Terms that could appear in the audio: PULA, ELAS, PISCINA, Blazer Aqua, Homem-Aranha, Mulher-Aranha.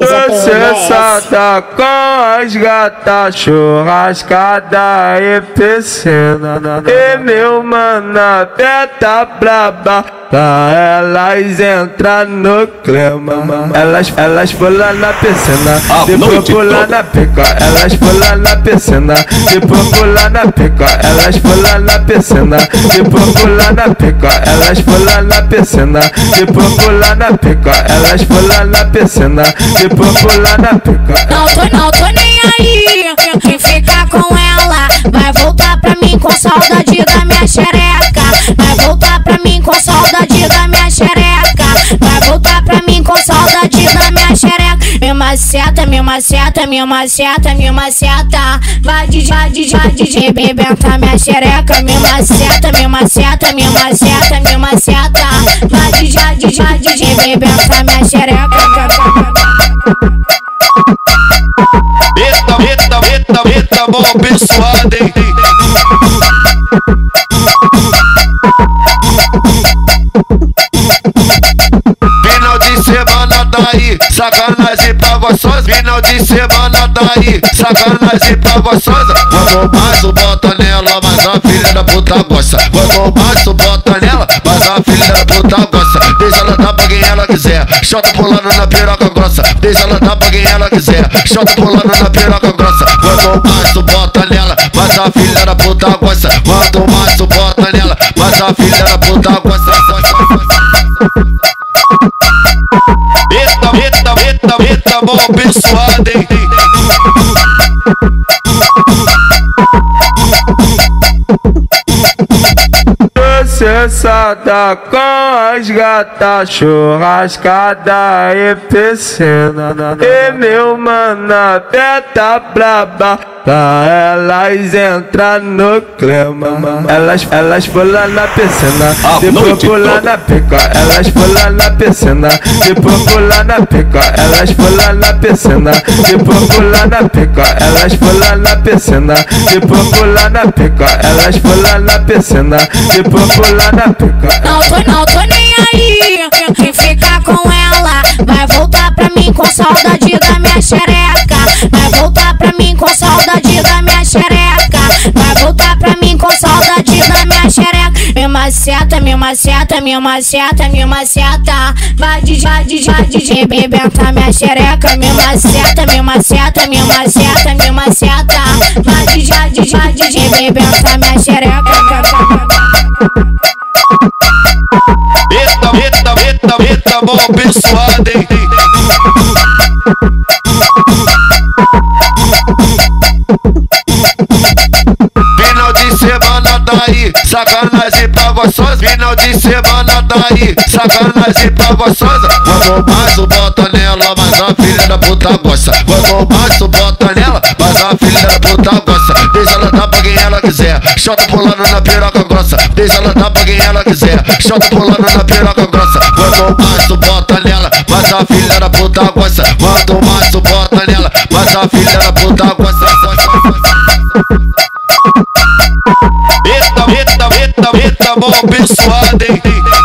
Você tá com as gatas, churrascada e piscina. E meu mana beta braba, pra elas entrar no clima. Elas pulam na piscina, depois pulam na pica. Elas pulam na piscina, depois pulam na pica. Elas pulam na piscina, depois pulam na pica. Elas pulam na piscina, depois pulam na pica. Elas pulam na piscina, depois pulam na pica. Não tô nem aí, quem fica com ela vai voltar pra mim com saudade da minha xereca. Vai voltar pra mim com saudade da minha xereca, vai voltar pra mim com saudade da minha xereca. Me maceta, me maceta, me maceta, me maceta. Vai DJ, bebenta minha xereca. Me maceta, me maceta, me maceta, me maceta. Vai DJ, bebenta minha xereca. Eita, bom abençoado, hein? Sacanagem pra gostosa, final de semana daí. Sacanagem pra gostosa. Quando mais o bota nela, mas a filha da puta gosta. Quando mais o bota nela, mas a filha da puta gosta. Deixa ela dar pra quem ela quiser, chota pulando na piroca grossa. Deixa ela dar pra quem ela quiser, chota pulando na piroca grossa. Quando mais o bota nela, mas a filha da puta gosta. Quando mais o bota nela, mas a filha da puta gosta. Eita, bom abençoado, hein? Você só tá com as gatas, churrascada e piscina. E meu mana beta braba, pra elas entrar no clima. Elas pulam na piscina, depois pulam na pica. Elas pulam na piscina, depois pulam na pica. Elas pulam na piscina, depois pulam na pica. Elas pulam na piscina, depois pulam na pica. Elas pulam na piscina, depois pulam na pica. Não tô nem aí, quem fica com ela vai voltar pra mim com saudade da minha xereca. Vai voltar pra mim com saudade da minha xereca, vai voltar pra mim com saudade da minha xereca. Me maceta, me maceta, me maceta, me maceta. Vai DJ, bebenta minha xereca. Me maceta, me maceta, me maceta, me maceta. Vai DJ, bebenta minha xereca. Eita, bom abençoado, hein? Daí, sacanagem pra gostosa, final de semana daí, sacanagem pra gostosa. Quando mais o bota nela, mas a filha da puta gosta. Quando mais o bota nela, mas a filha da puta gosta. Deixa ela dar pra quem ela quiser, chota pulando na piroca grossa. Deixa ela dar pra quem ela quiser, chota pulando na piroca grossa. Quando mais o bota nela, mas a filha da puta gosta. Quando mais o bota nela, mas a filha da puta gosta. Eita, bom abençoado, hein?